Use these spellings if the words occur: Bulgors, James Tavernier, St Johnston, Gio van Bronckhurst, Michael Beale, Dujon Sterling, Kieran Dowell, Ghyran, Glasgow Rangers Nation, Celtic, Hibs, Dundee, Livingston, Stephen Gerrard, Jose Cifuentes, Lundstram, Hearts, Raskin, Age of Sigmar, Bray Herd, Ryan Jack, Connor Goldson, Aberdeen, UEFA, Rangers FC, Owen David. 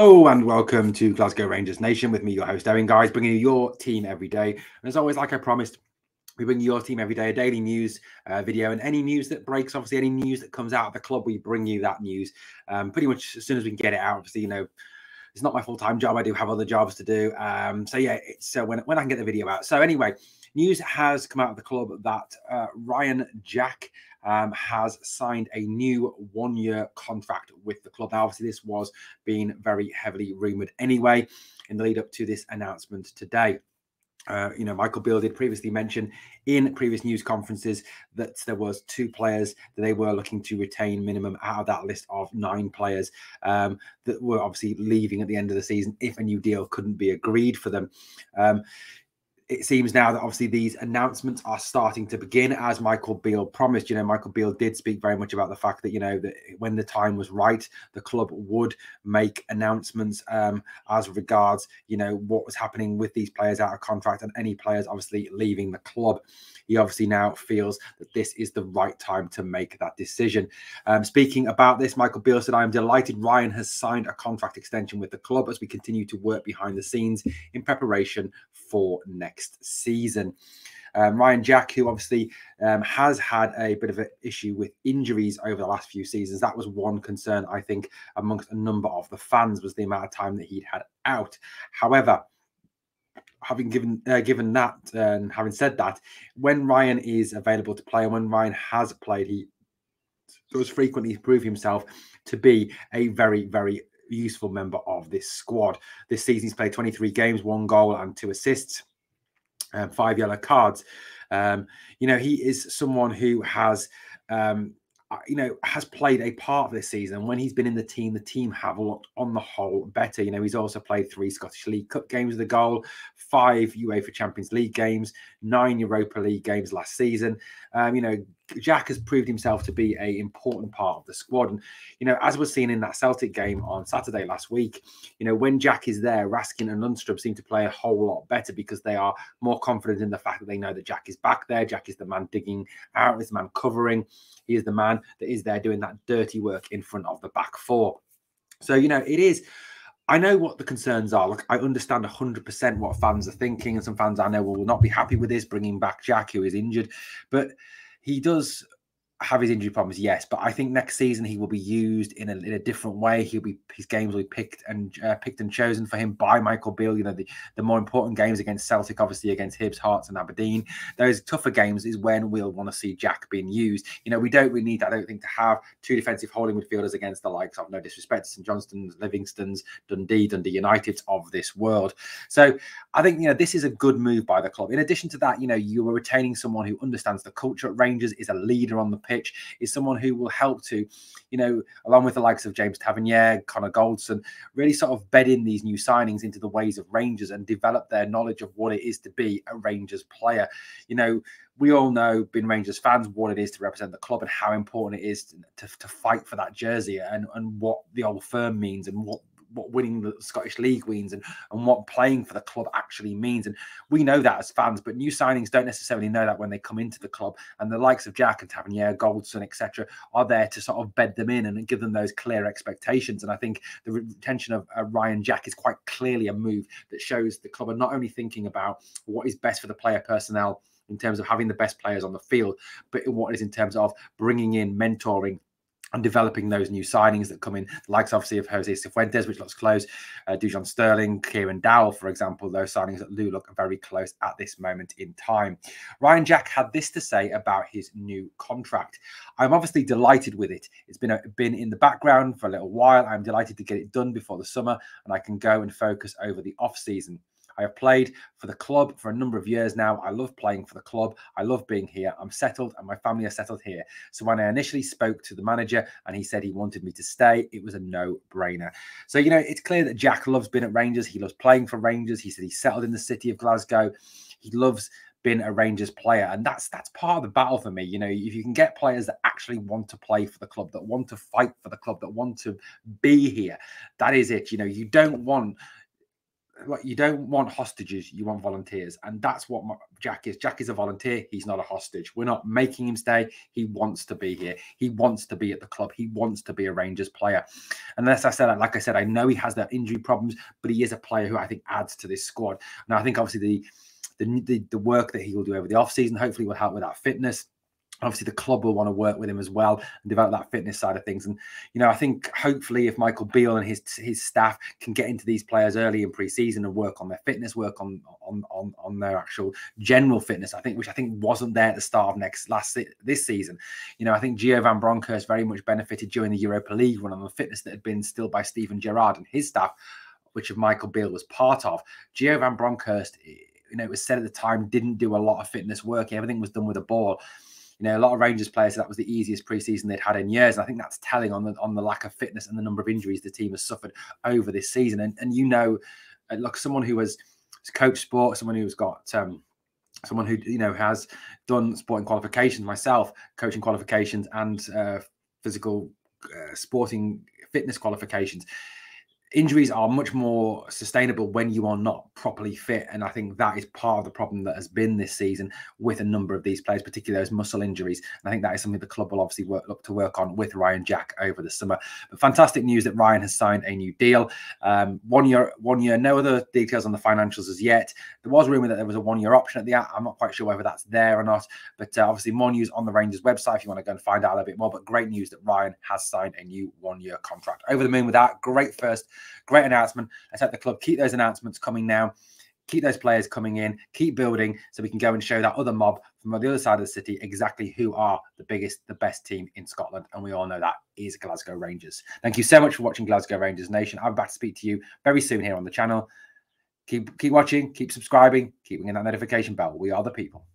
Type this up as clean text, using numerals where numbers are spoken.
Hello and welcome to Glasgow Rangers Nation with me, your host Owen, guys, bringing you your team every day. And as always, like I promised, we bring you your team every day, a daily news video, and any news that breaks, obviously any news that comes out of the club, we bring you that news pretty much as soon as we can get it out. Obviously, you know, it's not my full-time job. I do have other jobs to do. So yeah, it's when I can get the video out. So anyway, news has come out of the club that Ryan Jack has signed a new one-year contract with the club. Now, obviously, this was being very heavily rumoured anyway in the lead up to this announcement today. You know, Michael Beale did previously mention in previous news conferences that there was two players that they were looking to retain minimum out of that list of 9 players that were obviously leaving at the end of the season if a new deal couldn't be agreed for them. It seems now that obviously these announcements are starting to begin, as Michael Beale promised. You know, Michael Beale did speak very much about the fact that, you know, that when the time was right, the club would make announcements as regards, you know, what was happening with these players out of contract and any players obviously leaving the club. He obviously now feels that this is the right time to make that decision. Speaking about this, Michael Beale said, "I am delighted Ryan has signed a contract extension with the club as we continue to work behind the scenes in preparation for next season." Ryan Jack, who obviously has had a bit of an issue with injuries over the last few seasons, that was one concern, I think, amongst a number of the fans, was the amount of time that he'd had out. However, having given that, and having said that, when Ryan is available to play and when Ryan has played, he does frequently prove himself to be a very, very useful member of this squad. This season, he's played 23 games, 1 goal and 2 assists. 5 yellow cards. You know, he is someone who has, you know, has played a part this season. When he's been in the team have looked on the whole better. You know, he's also played 3 Scottish League Cup games with a goal, 5 UEFA Champions League games, 9 Europa League games last season. You know, Jack has proved himself to be an important part of the squad. And, you know, as was seen in that Celtic game on Saturday last week, you know, when Jack is there, Raskin and Lundstram seem to play a whole lot better because they are more confident in the fact that they know that Jack is back there. Jack is the man digging out, is the man covering. He is the man that is there doing that dirty work in front of the back 4. So, you know, it is... I know what the concerns are. Look, I understand 100% what fans are thinking. And some fans I know will not be happy with this, bringing back Jack, who is injured. But... he does have his injury problems, yes, but I think next season he will be used in a different way. He'll be, his games will be picked and chosen for him by Michael Beale. You know, the more important games against Celtic, obviously against Hibs, Hearts and Aberdeen, those tougher games is when we'll want to see Jack being used. You know, we don't really need, I don't think, to have 2 defensive holding midfielders against the likes of, no disrespect, St Johnston's, Livingston's, Dundee United's of this world. So I think, you know, this is a good move by the club. In addition to that, you know, you are retaining someone who understands the culture at Rangers, is a leader on the pitch, is someone who will help to, you know, along with the likes of James Tavernier, Connor Goldson, really sort of bed in these new signings into the ways of Rangers and develop their knowledge of what it is to be a Rangers player. You know, we all know, being Rangers fans, what it is to represent the club and how important it is to fight for that jersey and what the old firm means and what winning the Scottish League means and what playing for the club actually means. And we know that as fans, but new signings don't necessarily know that when they come into the club. And the likes of Jack and Tavernier, Goldson, etc. are there to sort of bed them in and give them those clear expectations. And I think the retention of Ryan Jack is quite clearly a move that shows the club are not only thinking about what is best for the player personnel in terms of having the best players on the field, but what is in terms of bringing in, mentoring, and developing those new signings that come in, the likes obviously of Jose Cifuentes, which looks close, Dujon Sterling, Kieran Dowell, for example, those signings that do look very close at this moment in time. Ryan Jack had this to say about his new contract. "I'm obviously delighted with it. It's been in the background for a little while. I'm delighted to get it done before the summer and I can go and focus over the off-season. I have played for the club for a number of years now. I love playing for the club. I love being here. I'm settled and my family are settled here. So when I initially spoke to the manager and he said he wanted me to stay, it was a no-brainer." So, you know, it's clear that Jack loves being at Rangers. He loves playing for Rangers. He said he's settled in the city of Glasgow. He loves being a Rangers player. And that's part of the battle for me. You know, if you can get players that actually want to play for the club, that want to fight for the club, that want to be here, that is it. You know, you don't want... like, you don't want hostages, you want volunteers. And that's what Jack is. Jack is a volunteer. He's not a hostage. We're not making him stay. He wants to be here. He wants to be at the club. He wants to be a Rangers player. And like I said, I know he has that injury problems, but he is a player who I think adds to this squad. And I think obviously the work that he will do over the offseason hopefully will help with that fitness. Obviously, the club will want to work with him as well and develop that fitness side of things. And, you know, I think hopefully if Michael Beale and his staff can get into these players early in pre-season and work on their fitness, work on their actual general fitness, which I think wasn't there at the start of this season. You know, I think Gio van Bronckhurst very much benefited during the Europa League run on the fitness that had been instilled by Stephen Gerrard and his staff, which Michael Beale was part of. Gio van Bronckhurst, you know, it was said at the time, didn't do a lot of fitness work. Everything was done with a ball. You know, a lot of Rangers players, that was the easiest preseason they'd had in years. And I think that's telling on the lack of fitness and the number of injuries the team has suffered over this season. And you know, look, someone who has coached sport, someone who's got someone who, you know, has done sporting qualifications, myself, coaching qualifications and physical sporting fitness qualifications. Injuries are much more sustainable when you are not properly fit. And I think that is part of the problem that has been this season with a number of these players, particularly those muscle injuries. And I think that is something the club will obviously look to work on with Ryan Jack over the summer. But fantastic news that Ryan has signed a new deal. One year, no other details on the financials as yet. There was rumour that there was a one-year option at the end. I'm not quite sure whether that's there or not. But obviously more news on the Rangers website if you want to go and find out a little bit more. But great news that Ryan has signed a new one-year contract. Over the moon with that. Great announcement. Let's let the club keep those announcements coming now. Keep those players coming in. Keep building so we can go and show that other mob from the other side of the city exactly who are the biggest, the best team in Scotland. And we all know that is Glasgow Rangers. Thank you so much for watching Glasgow Rangers Nation. I'll be back to speak to you very soon here on the channel. Keep watching. Keep subscribing. Keep ringing that notification bell. We are the people.